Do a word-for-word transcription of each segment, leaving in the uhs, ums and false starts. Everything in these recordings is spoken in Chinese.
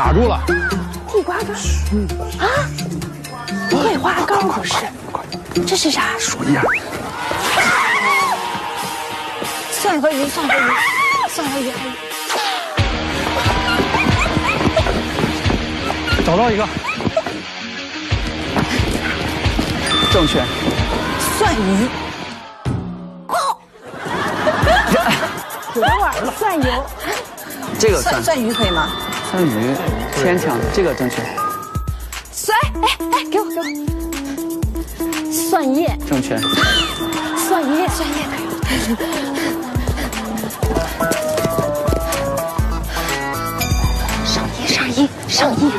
卡住了。地瓜干啊！桂花糕不是？这是啥？数一下。三合一，三合一，三合一。找到一个。 正确，蒜泥，靠，等会儿蒜油，这个蒜蒜鱼可以吗？蒜鱼牵强，这个正确。蒜，哎哎，给我给我，蒜叶正确，蒜叶蒜叶可以，上衣上衣上衣。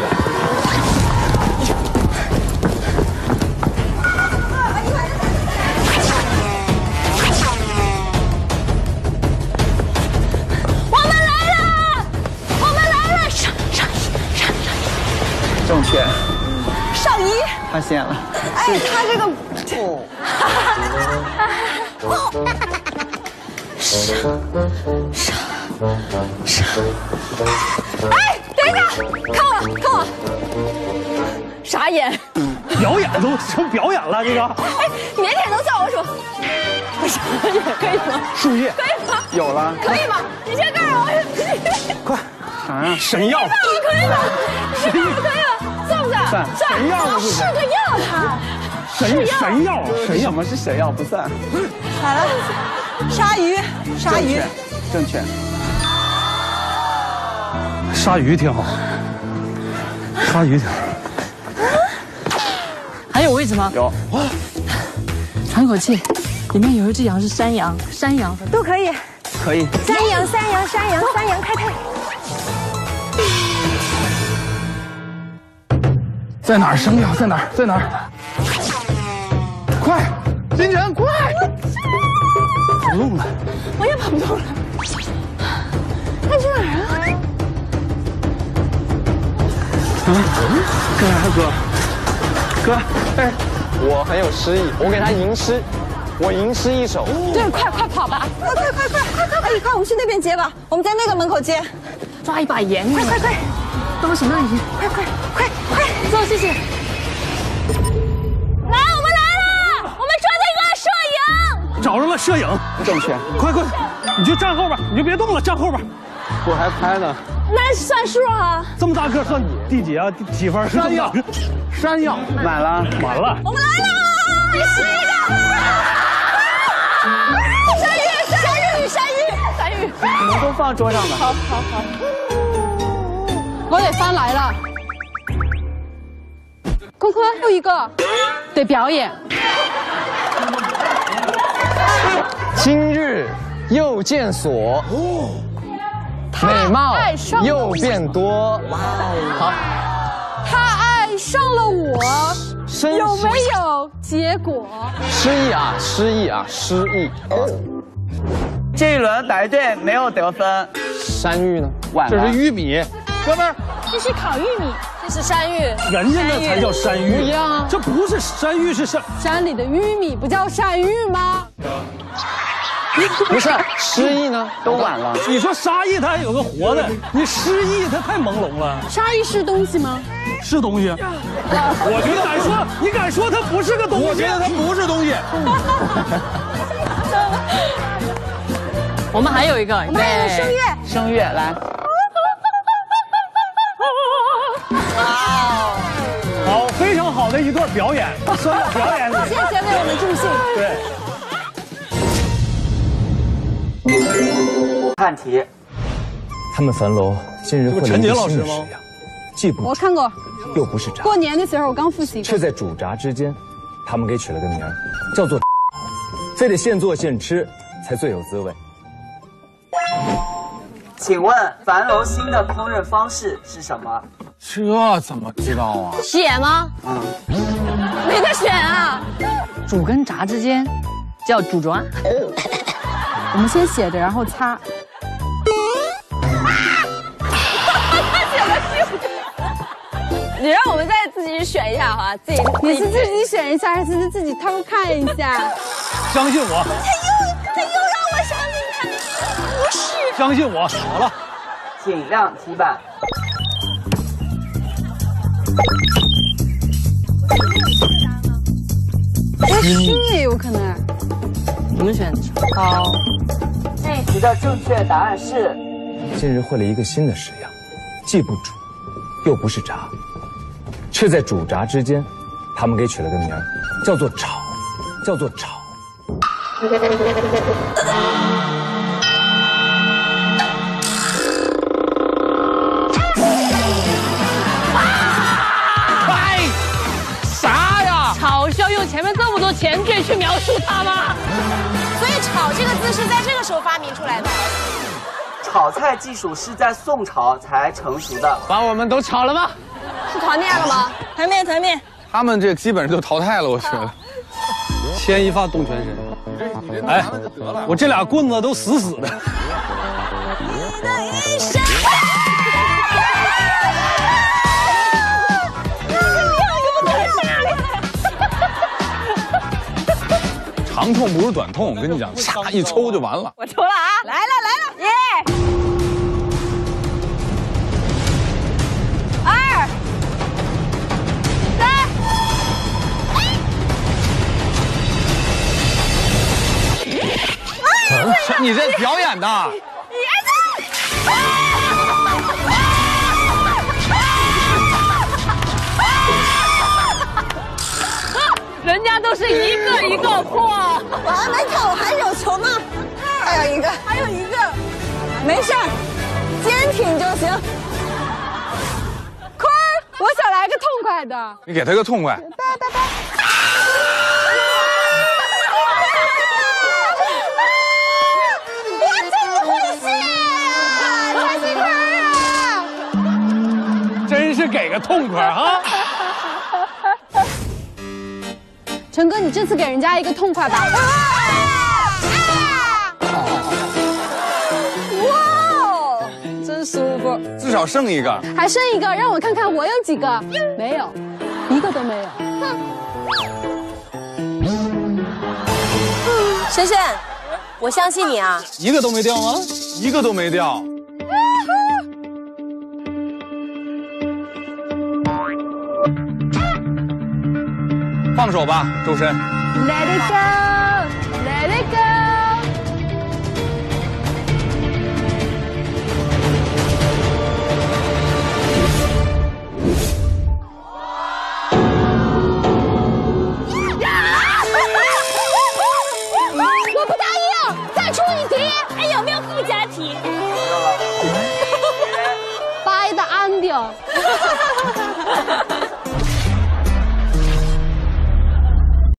正确，上衣发现了。哎，他这个，哦，上上上，哎，等一下，看我，看我，傻眼，表演都成表演了，这个，哎，勉强能算我数，傻眼可以吗？树叶可以吗？有了，可以吗？你先告诉我，快。 啊，神药！可以吗？可以吗？可以吗？算不算？算。神药是个药，它。神神药，神药，什么是神药？不算。咋了？鲨鱼，鲨鱼。正确。鲨鱼挺好。鲨鱼挺好。还有位置吗？有。喘口气，里面有一只羊是山羊，山羊都可以。可以。山羊，山羊，山羊，山羊，开开。 在哪儿？什么羊？在哪儿？在哪儿？快，金晨，快！跑不动了，我也跑不动了。他去哪儿啊？啊！哥，哥，哎，我很有诗意，我给他吟诗，我吟诗一首。对，快快跑吧！快快快快快快！哎，快，我们去那边接吧，我们在那个门口接。抓一把盐！快快快！帮我手那盐！快快快！ 走，谢谢。来，我们来了，我们抓到一个摄影，找着了摄影，正确，快快，你就站后边，你就别动了，站后边。我还拍呢。那算数啊？这么大个算第几啊？第几分？山药，山药，满了，满了。我们来了，第十一个。山芋，山芋，山芋，山芋。你们都放桌上吧。好，好，好。罗野帆来了。 坤坤又一个，得表演。今日又见所，美貌又变多。哇哦！好，他爱上了我，有没有结果？失忆啊，失忆啊，失忆。这一轮白队没有得分。山芋呢？这是玉米，哥们儿。这是烤玉米。 是山芋，人家那才叫山芋，不一样啊！这不是山芋，是山山里的玉米，不叫山芋吗？不是，失忆呢，都晚了。你说沙溢他还有个活的，你失忆他太朦胧了。沙溢是东西吗？是东西。我觉得敢说，你敢说他不是个东西？我觉得他不是东西。我们还有一个，我们还有声乐，声乐来。 好，非常好的一段表演，说到表演，谢谢为我们助兴。对，看题，他们樊楼今日混了一个新的式样，既不我看过，又不是炸。过年的时候我刚复习过。却在煮炸之间，他们给取了个名儿，叫做，非得现做现吃才最有滋味。请问樊楼新的烹饪方式是什么？ 这怎么知道啊？写吗？啊、嗯，没得选啊！煮跟炸之间叫煮抓。我们先写着，然后擦。你让我们再自己选一下哈，自己你是自己选一下，还是自己偷看一下？相信我。他又他又让我相信他，不是。相信我，好了。尽量提板。低也有可能。你们选高。这题的正确答案是。近日会了一个新的式样，既不煮，又不是炸，却在煮炸之间，他们给取了个名儿，叫做炒，叫做炒。前面这么多前缀去描述它吗？所以炒这个字是在这个时候发明出来的。炒菜技术是在宋朝才成熟的。把我们都炒了吗？是团灭了吗？团灭，团灭。他们这基本上都淘汰了，我觉得。牵一发动全身。你这你这拿了就得了。我这俩棍子都死死的。你的一生。长痛不如短痛，我跟你讲，啪一抽就完了。我抽了啊！来了来了，耶！二、三，哎！啊！你这表演的？你儿子。 人家都是一个一个破，我还没看我还有球呢，还有一个，还有一个，没事儿，坚挺就行。坤，我想来个痛快的，你给他个痛快。拜拜拜。我真会谢，开心快乐。真是给个痛快啊！ 陈哥，你这次给人家一个痛快吧！哇，真舒服！至少剩一个，还剩一个，让我看看我有几个？没有，一个都没有。深深，我相信你啊！一个都没掉吗？一个都没掉。 放手吧，周深。Let it go, let it go。我不答应，再出一题。哎，有没有附加题？掰的安掉。